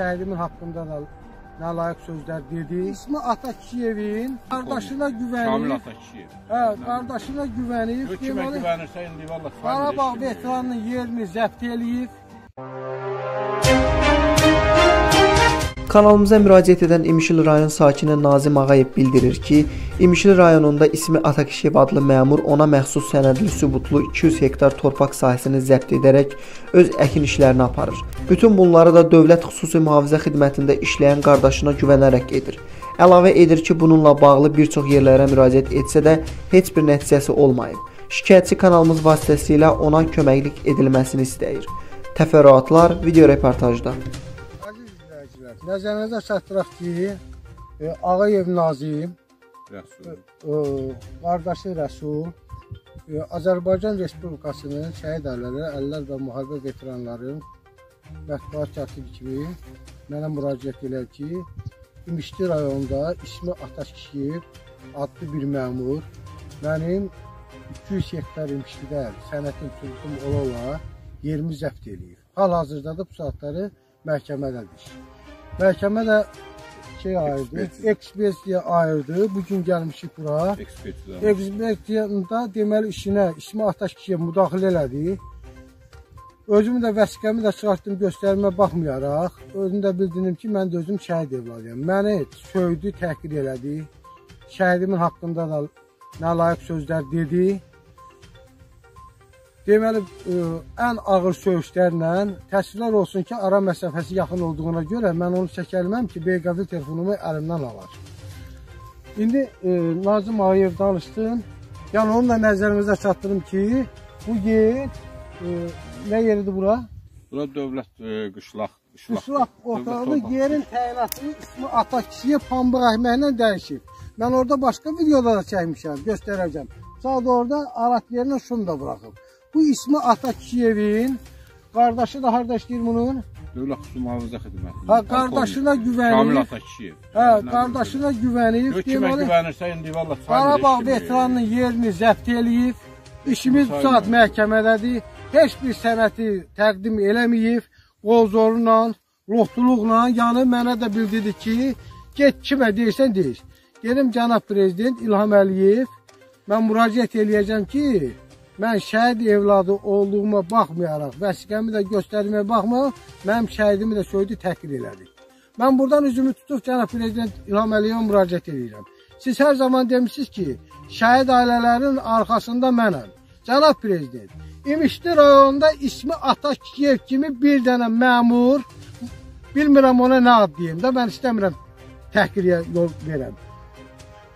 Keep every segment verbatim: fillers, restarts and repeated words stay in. şəhidimin haqqında da nalayıq sözlər dedi. İsmi Atakişiyevin qardaşına güvənib. Şamil Atakişiyev. Hə, qardaşına güvənib. Kimə güvənirsə indi vallah. Qarabağ veteranının yerini zəbt eləyib. Kanalımıza müraciət edən İmşil Rayon sakini Nazim Ağayev bildirir ki, İmşil rayonunda İsmi Atakişiyev adlı məmur ona məxsus sənədli sübutlu iki yüz hektar torpaq sahəsini zəbt edərək öz əkin işlərini aparır. Bütün bunları da Dövlət Xüsusi Mühafizə Xidmətində işləyən qardaşına güvənərək edir. Əlavə edir ki, bununla bağlı bir çox yerlərə müraciət etsə də heç bir nəticəsi olmayıb. Şikayətçi kanalımız vasitəsilə ona köməklik edilməsini istəyir. Təfərrüatlar video reportajda. Nəzərinizə çatdıraq ki, Ağayev Nazim, qardaşı Rəsul, Azərbaycan Respublikasının şəhid ərləri, ərlər və müharibə veteranların mətbuat katibi kimi mənə müraciət edir ki, İmişli rayonunda İsmi Atakişiyev adlı bir məmur mənim iki yüz hektar İmişlidə sənətim tutduğum ola-ola yerimi zəbt eləyir. Hal-hazırda da bu saatları məhkəmədədir. Məhkəmə də şey ayırdı, ekspertiya ayırdı. Bugün gəlmişik bura. Ekspertiyada deməli işinə İsmi Atakişiyev müdaxilə elədi. Özümü də vəsiqəmi də çıxartdım göstərimə baxmayaraq. Özüm də bildirim ki, mən də özüm şəhid evladıyam. Məni söydü, təhqir elədi. Şəhidimin haqqında da nalayıq sözlər dedi. Deməli, ən ağır sövüşlərlə təəssüflər olsun ki, ara məsafəsi yaxın olduğuna görə mən onu çəkəlməm ki, beyqəvli telefonumu əlimdən alar. İndi Nazim Ağayev danışdım. Yəni, onunla nəzərimizə çatdırım ki, bu yer, nə yeridir bura? Bura dövlət qışlaq. Qışlaq ortalığı yerin təyinatını İsmi Atakişiyev pambıq əhməklə dəyişib. Mən orada başqa videoları çəkmişəm, göstərəcəm. Sadə orada arat yerinə şunu da bıraxıb. Bu İsmi Atakişiyevin qardaşı da harada işləyir bunun? Dövlət Xüsusi Mühafizə Xidmətində. Hə, qardaşına güvənib. Şamil Atakişiyev. Hə, qardaşına güvənib. Kimə güvənirsə indi vallah çağırır. Qarabağ veteranının yerini zəbt eləyib. İşimiz bu saat məhkəmədədir. Heç bir sənəti təqdim eləməyib. Qol zorla, lohtuluqla, yəni mənə də bildirdi ki, get kimə deyirsən deyir. Gedim cənab prezident İlham Əliyev. Mən müraciət eləyəcəm ki, mən şəhid evladı olduğuma baxmayaraq, vəsiqəmi də göstərməyə baxmayaraq, mənim şəhidimi də söydü, təhqir elədik. Mən buradan üzümü tutub cənab prezident İlham Əliyevə müraciət edirəm. Siz hər zaman demişsiniz ki, şəhid ailələrinin arxasında mənəm. Cənab prezident, İmişli rayonunda İsmi Atakişiyev kimi bir dənə məmur, bilmirəm ona nə ad deyim də, mən istəmirəm təhqiriyə yol verəm.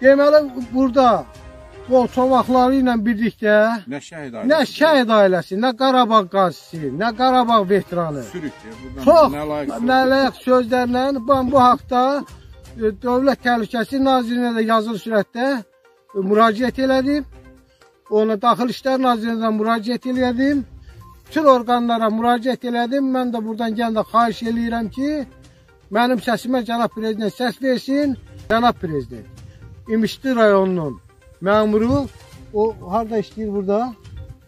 Deməli, burada o çovaqları ilə birlikdə nə şəhid ailəsi, nə Qarabağ qazisi, nə Qarabağ veteranı çox nələyək sözlərlə mən bu haqda Dövlət Təhlükəsi Nazirinə də yazılı sürətdə müraciət elədim. Ona Daxil İşlər Nazirinə də müraciət elədim. Bütün orqanlara müraciət elədim. Mən də buradan gəldə xahiş eləyirəm ki, mənim səsimə cənab prezident səs versin. Cənab prezident, İmişli rayonunun məmuru, o harada işləyir burada?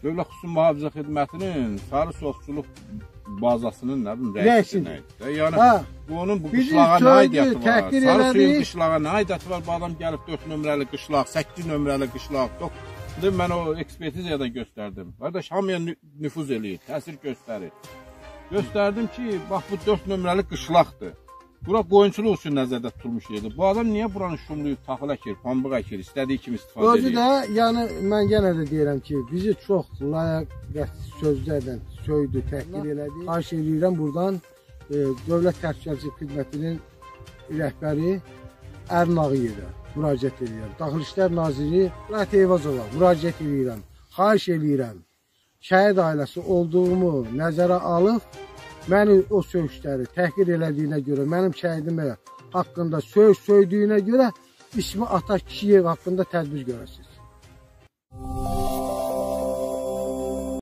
Dövlət Xüsusi Mühafizə Xidmətinin sarı soğuqçuluq bazasının rəisini. Yəni, onun bu qışlağa nə aidiyyatı var? Sarı suyun qışlağa nə aidiyyatı var? Bu adam gəlib dörd nömrəli qışlaq, səkkiz nömrəli qışlaq. Mən o ekspertiziyadan göstərdim. Qardaş, hamıya nüfuz eləyir, təsir göstərir. Göstərdim ki, bax, bu dörd nömrəli qışlaqdır. Bura qoyunçuluq üçün nəzərdə tutulmuş yerdir. Bu adam niyə buranı şumluyub, taxıl əkir, pambıq əkir, istədiyi kimi istifadə edir? Özü də, yəni, mən yenə də deyirəm ki, bizi çox layiqətsiz sözlərlə söydü, təhqir elədi. Xahiş edirəm buradan Dövlət Təhlükəsi Xidmətinin rəhbəri İsmi Ağayevə müraciət edirəm. Daxil İşlər Naziri Rəsul Eyvazova müraciət edirəm. Xahiş edirəm, şəhid ailəsi olduğumu nəzərə alıb, məni o söhüşləri təhqir elədiyinə görə, mənim şəhidimə haqqında söhüş söydüyünə görə İsmi Atakişiyev haqqında tədbir görəsiniz.